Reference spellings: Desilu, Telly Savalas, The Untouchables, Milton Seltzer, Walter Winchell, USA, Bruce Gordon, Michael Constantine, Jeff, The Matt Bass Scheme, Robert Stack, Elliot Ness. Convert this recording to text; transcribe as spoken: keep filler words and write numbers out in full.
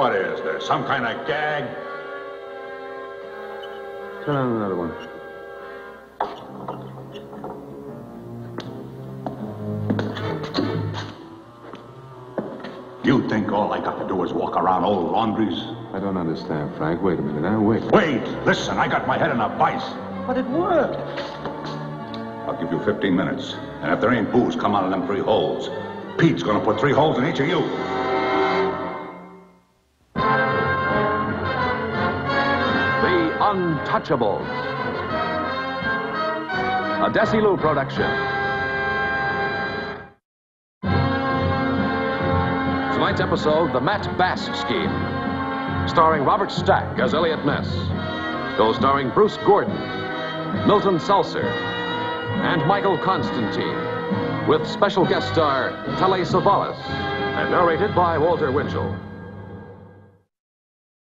what is there? Some kind of gag? Turn on another one. You think all I got to do is walk around old laundries? I don't understand, Frank. Wait a minute now. Wait. Wait! Listen, I got my head in a vice. But it worked. I'll give you fifteen minutes. And if there ain't booze, come out of them three holes. Pete's gonna put three holes in each of you. The Untouchables. A Desilu production. Tonight's episode, The Matt Bass Scheme, starring Robert Stack as Elliot Ness, co-starring Bruce Gordon, Milton Seltzer, and Michael Constantine, with special guest star Telly Savalas, and narrated by Walter Winchell.